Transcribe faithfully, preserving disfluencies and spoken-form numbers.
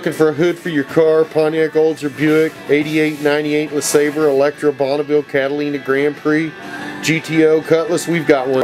looking for a hood for your car, Pontiac, Olds, or Buick, eighty-eight, ninety-eight, LeSabre, Electra, Bonneville, Catalina, Grand Prix, G T O, Cutlass, we've got one.